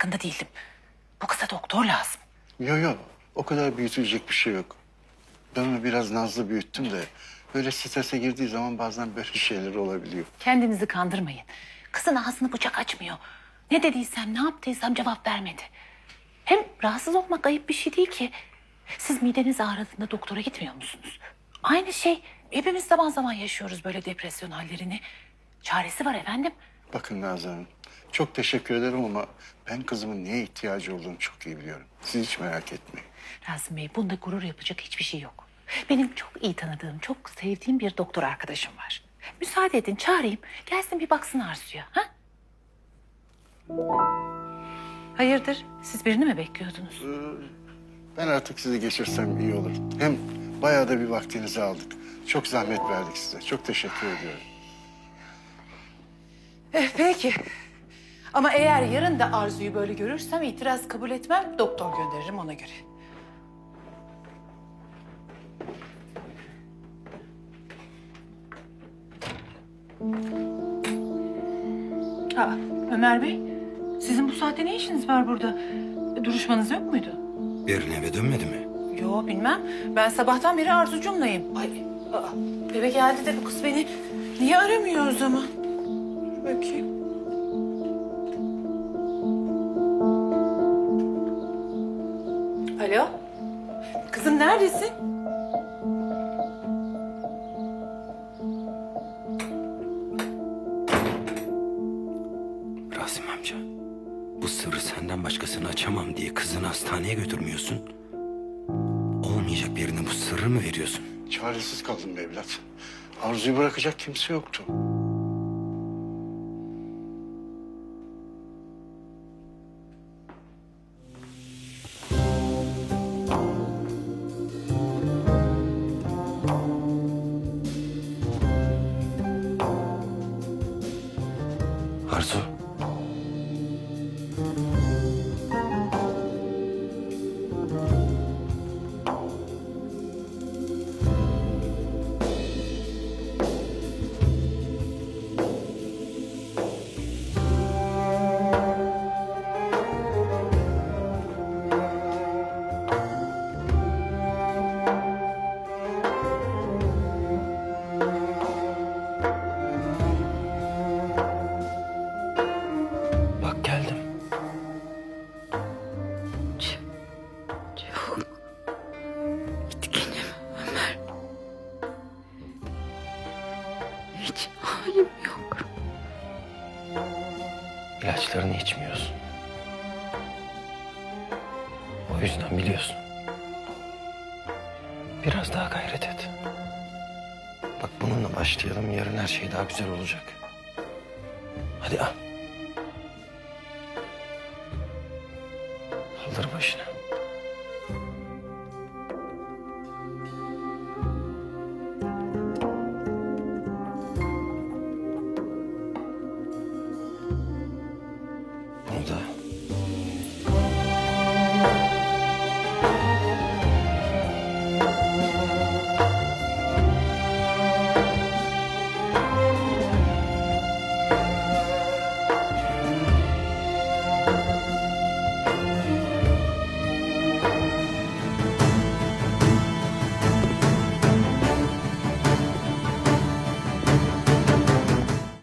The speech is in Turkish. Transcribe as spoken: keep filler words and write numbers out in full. farkında değildim. Bu kıza doktor lazım. Yok yok, o kadar büyütülecek bir şey yok. Ben onu biraz nazlı büyüttüm de... ...böyle strese girdiği zaman bazen böyle şeyler olabiliyor. Kendinizi kandırmayın. Kızın ağzını bıçak açmıyor. Ne dediysem, ne yaptıysam cevap vermedi. Hem rahatsız olmak ayıp bir şey değil ki. Siz mideniz ağrıdığında doktora gitmiyor musunuz? Aynı şey, hepimiz zaman zaman yaşıyoruz böyle depresyon hallerini. Çaresi var efendim. Bakın Nazan Hanım, çok teşekkür ederim ama ben kızımın neye ihtiyacı olduğunu çok iyi biliyorum. Siz hiç merak etmeyin. Rasim Bey, bunda gurur yapacak hiçbir şey yok. Benim çok iyi tanıdığım, çok sevdiğim bir doktor arkadaşım var. Müsaade edin, çağırayım. Gelsin bir baksın Arzu'ya, ha? Hayırdır, siz birini mi bekliyordunuz? Ee, ben artık sizi geçirsem iyi olur. Hem bayağı da bir vaktinizi aldık. Çok zahmet verdik size, çok teşekkür ediyorum. Eh, peki. Ama eğer yarın da Arzu'yu böyle görürsem itiraz kabul etmem, doktor gönderirim ona göre. Aa, Ömer Bey, sizin bu saatte ne işiniz var burada? Duruşmanız yok muydu? Yarın eve dönmedi mi? Yo, bilmem. Ben sabahtan beri Arzu'cumlayım. Ay, aa, eve geldi de bu kız beni niye aramıyor o zaman? Bakayım. Alo? Kızım neredesin? Rasim amca, bu sırrı senden başkasını açamam diye kızını hastaneye götürmüyorsun. Olmayacak yerine bu sırrı mı veriyorsun? Çaresiz kaldım be evlat. Arzu'yu bırakacak kimse yoktu. Arzu. Hiç halim yok. İlaçlarını içmiyorsun. O yüzden biliyorsun. Biraz daha gayret et. Bak bununla başlayalım. Yarın her şey daha güzel olacak. Hadi al. Kaldır başına.